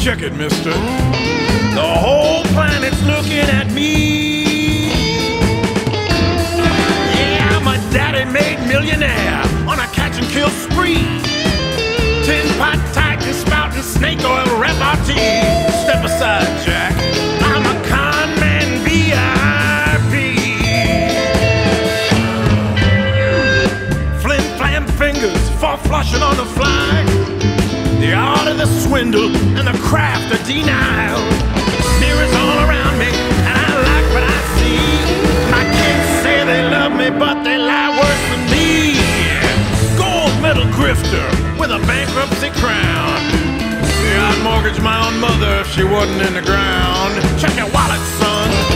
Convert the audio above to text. Check it, mister. The whole planet's looking at me. Yeah, I'm a daddy-made millionaire on a catch-and-kill spree. Tin-pot tiger spouting snake oil repartee. Step aside, Jack. I'm a con man VIP. Flim-flam fingers, far-flushing on the fly. The art of the swindle and the craft of denial. Fear is all around me, and I like what I see. My kids say they love me, but they lie worse than me. Gold medal grifter with a bankruptcy crown. Yeah, I'd mortgage my own mother if she wasn't in the ground. Check your wallet, son.